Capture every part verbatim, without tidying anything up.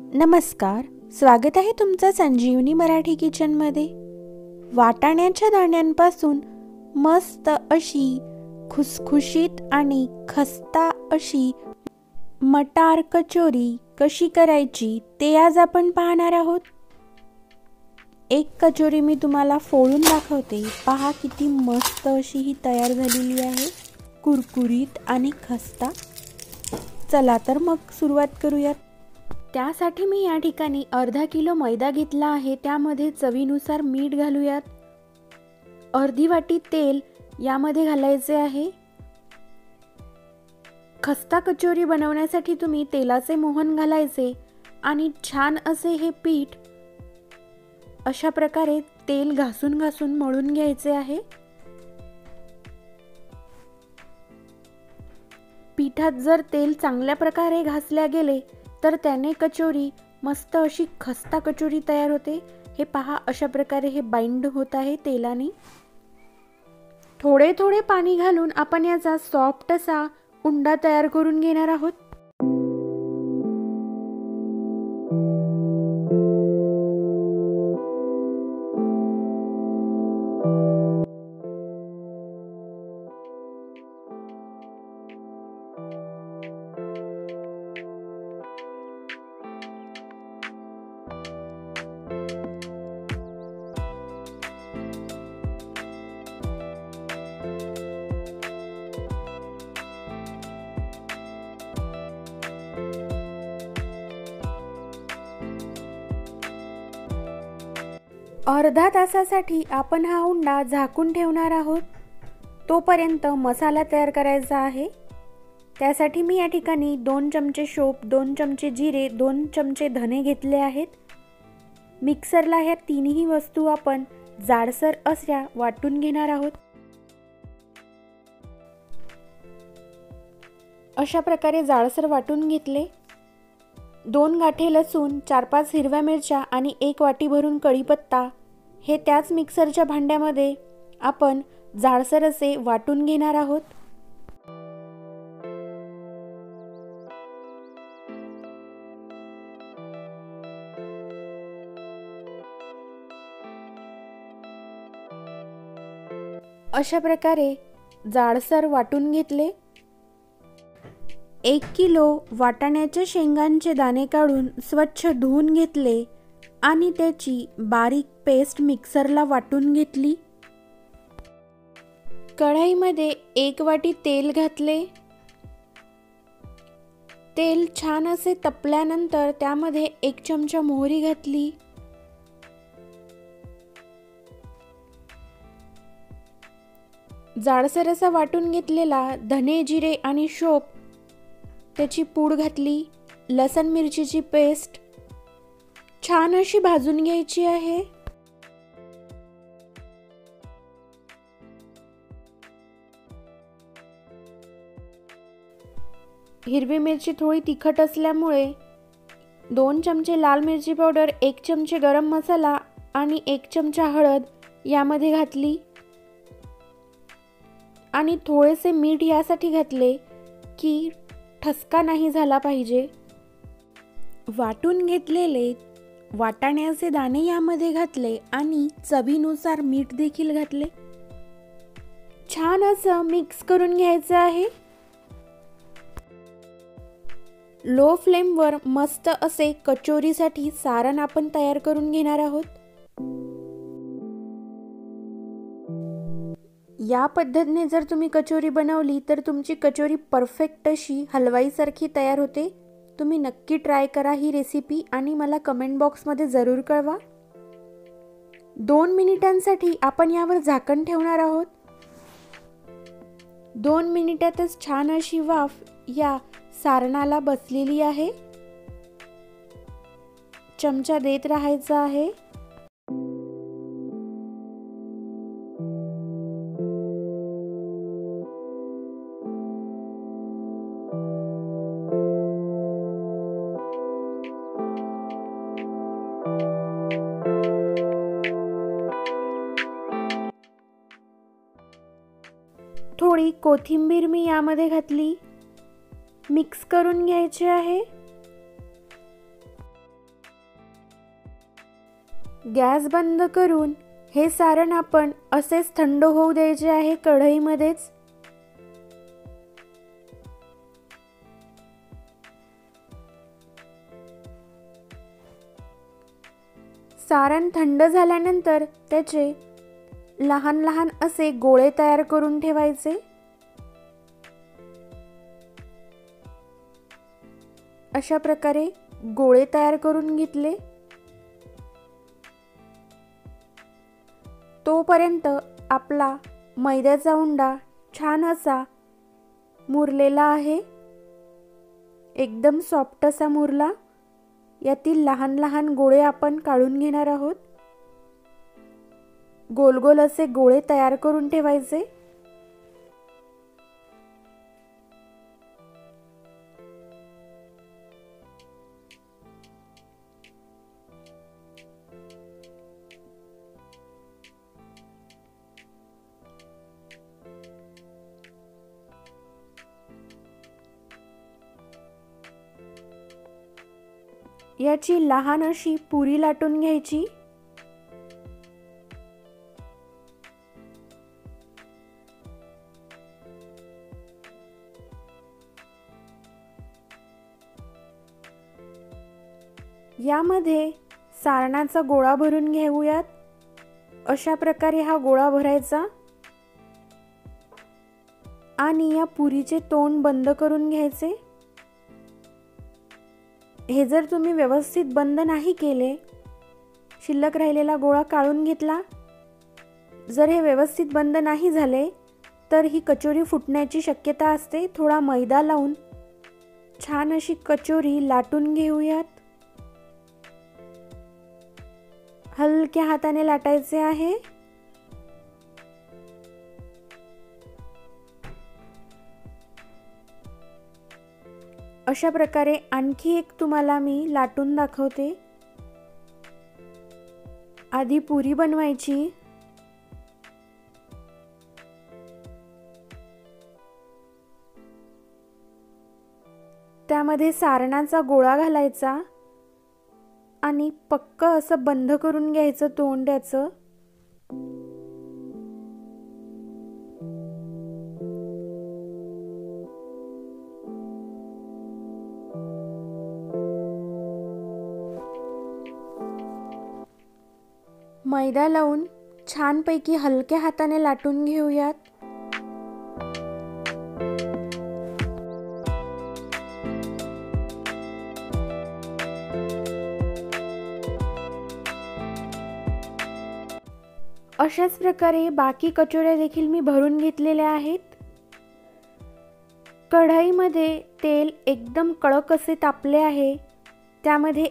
नमस्कार, स्वागत आहे तुमचं संजीवनी मराठी किचनमध्ये। वाटाण्याच्या दाण्यांपासून मस्त अशी खुसखुशीत आणि खस्ता अशी मटार कचोरी कशी करायची ते आज आपण पाहणार आहोत। एक कचोरी मी तुम्हाला फोडून दाखवते। पहा किती मस्त अशी ही तयार झालेली आहे, कुरकुरीत आणि खस्ता। चला तर मग सुरुवात करूयात। त्यासाठी मी या ठिकाणी अर्धा किलो मैदा घेतला आहे। त्यामध्ये चवीनुसार मीठ घालूयात। अर्धी वाटी तेल यामध्ये घालायचे आहे। खस्ता कचोरी बनवण्यासाठी तुम्ही तेलाचे मोहन घालायचे आणि छान असे हे पीठ अशा प्रकारे तेल घासून घासून मळून घ्यायचे आहे। पिठात जर तेल चांगल्या प्रकारे घासल्या गेले तर त्याने कचोरी मस्त अशी खस्ता कचोरी तयार होते। हे पहा अशा प्रकारे हे बाइंड होत आहे तेलाने। थोडे थोडे पाणी घालून आपण याचा सॉफ्ट असा उंडा तयार करून घेणार आहोत। अर्धा तासासाठी आपण हा उंडा झाकून ठेवणार आहोत। तोपर्यंत मसाला तयार करायचा आहे। त्यासाठी मी या ठिकाणी दोन चमचे शोप, दोन चमचे जिरे, दोन चमचे धने घेतले आहेत। मिक्सरला ह्या तिन्ही वस्तू आपण जाडसर असल्या वाटून घेणार आहोत। अशा प्रकारे जाडसर वाटून घेतले। दोन गाठे लसूण, चार पाच हिरव्या मिरच्या आणि एक वाटी भरून कढीपत्ता हे त्याच मिक्सरच्या भांड्यामध्ये आपण जाडसर असे वाटून घेणार आहोत। अशा प्रकारे जाडसर वाटून घेतले। एक किलो वाटाण्याचे शेंगांचे दाणे काढून स्वच्छ धुवून घेतले आणि त्याची बारीक पेस्ट मिक्सरला वाटून घेतली। कढईमध्ये एक वाटी तेल घातले। तेल छान असे तपल्यानंतर त्यामध्ये एक चमचा मोहरी घातली। जाडसर असा वाटून घेतलेला धने, जिरे आणि शोप त्याची पूड घातली। लसण मिरचीची पेस्ट छान अशी भाजून घ्यायची आहे। हिरवी मिरची थोडी तिखट असल्यामुळे दोन चमचे लाल मिरची पावडर, एक चमचे गरम मसाला आणि एक चमचा हळद यामध्ये घातली आणि थोडेसे मीठ यासाठी घातले की ठसका नाही झाला पाहिजे। वाटून घेतलेले वाटाण्याचे दाणे यामध्ये घातले आणि चवीनुसार मीठ देखील घातले। छान असं मिक्स करून घ्यायचं आहे। लो फ्लेमवर मस्त असे कचोरीसाठी सारण आपण तयार करून घेणार आहोत। या पद्धतीने जर तुम्ही कचोरी बनवली तर तुमची कचोरी परफेक्ट अशी हलवाईसारखी तयार होते। तुम्ही नक्की ट्राय करा ही रेसिपी आणि मला कमेंट बॉक्समध्ये जरूर कळवा। दोन मिनिटांसाठी आपण यावर झाकण ठेवणार आहोत। दोन मिनिटातच छान अशी वाफ या सारणाला बसलेली आहे। चमचा देत राहायचा आहे। थोडी कोथिंबीर मी यामध्ये घातली। मिक्स करून घ्यायचे आहे। गॅस बंद करून हे सारण आपण असेच थंड होऊ द्यायचे आहे कढईमध्येच। सारण थंड झाल्यानंतर त्याचे लहान लहान असे गोळे तयार करून ठेवायचे। अशा प्रकारे गोळे तयार करून घेतले। तोपर्यंत आपला मैद्याचा उंडा छान असा मुरलेला आहे, एकदम सॉफ्ट असा मुरला। यातील लहान लहान गोळे आपण काढून घेणार आहोत। गोल गोल असे गोळे तयार करून ठेवायचे। याची लहान अशी पुरी लाटून घ्यायची। यामध्ये सारणाचा गोळा भरून घेऊयात। अशा प्रकारे हा गोळा भरायचा आणि या पुरीचे तोंड बंद करून घ्यायचे। हे जर तुम्ही व्यवस्थित बंद नाही केले, शिल्लक राहिलेला गोळा काढून घेतला, जर हे व्यवस्थित बंद नाही झाले तर ही कचोरी फुटण्याची शक्यता असते। थोडा मैदा लावून छान अशी कचोरी लाटून घेऊयात। हलक्या हाताने लाटायचे आहे। अशा प्रकारे आणखी एक तुम्हाला मी लाटून दाखवते। आधी पुरी बनवायची। त्यामध्ये सारणाचा गोळा घालायचा आणि पक्क असं बंद करून घ्यायचं तोंडाचं। मैदा लावून छानपैकी हलक्या हाताने लाटून घेऊयात। अशाच प्रकारे बाकी कचोऱ्या देखील मी भरून घेतलेल्या आहेत। कढईमध्ये तेल एकदम कडक असे तापले आहे, त्यामध्ये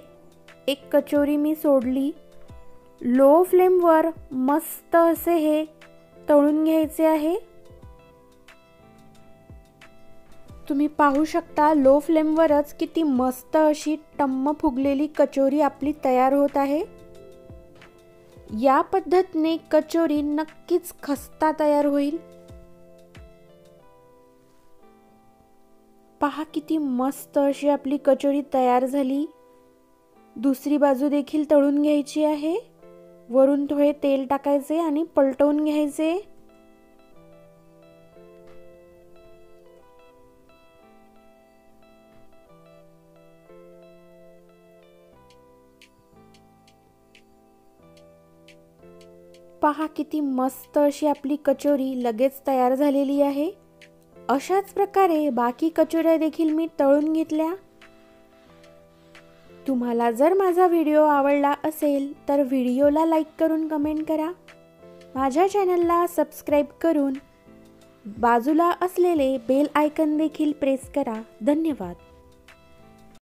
एक कचोरी मी सोडली। लो फ्लेमवर मस्त असे हे तळून घ्यायचे आहे। तुम्ही पाहू शकता लो फ्लेमवरच किती मस्त अशी टम्म फुगलेली कचोरी आपली तयार होत आहे। या पद्धतीने कचोरी नक्कीच खस्ता तयार होईल। पहा किती मस्त अशी आपली कचोरी तयार झाली। दुसरी बाजू देखील तळून घ्यायची आहे। वरून थोडे तेल टाकायचे आणि पलटवून घ्यायचे। पहा किती मस्त अशी आपली कचोरी लगेच तयार झालेली आहे। अशाच प्रकारे बाकी कचोऱ्या देखील मी तळून घेतल्या। तुम्हाला जर माझा व्हिडिओ आवडला असेल तर व्हिडिओला लाईक करून कमेंट करा। माझ्या चॅनलला सबस्क्राईब करून बाजूला असलेले बेल आयकन देखील प्रेस करा। धन्यवाद।